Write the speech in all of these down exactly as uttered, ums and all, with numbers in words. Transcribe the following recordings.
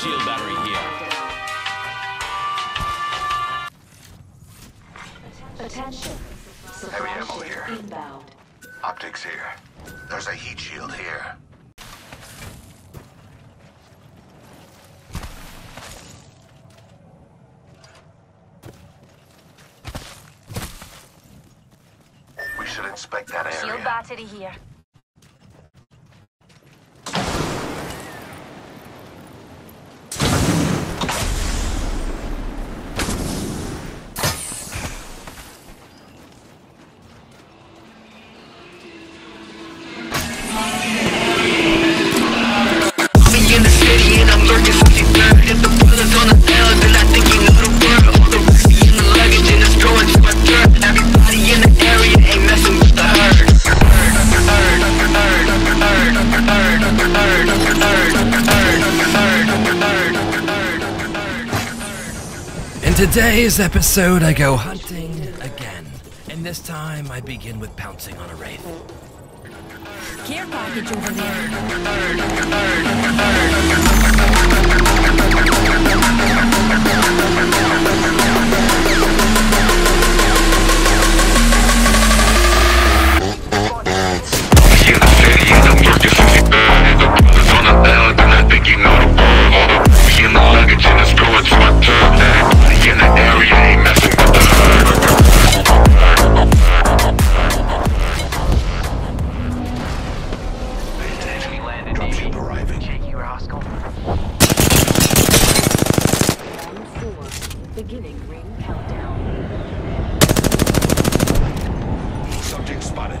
Shield battery here. Attention. Heavy ammo here. Inbound. Optics here. There's a heat shield here. We should inspect that area. Shield battery here. Today's episode, I go hunting again, and this time I begin with pouncing on a wraith. Care package over there. In the area, ain't messing with the herd. Dropship arriving. Shaky Roscoe. Round four. Beginning ring countdown. Subject spotted.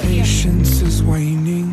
Patience is waning.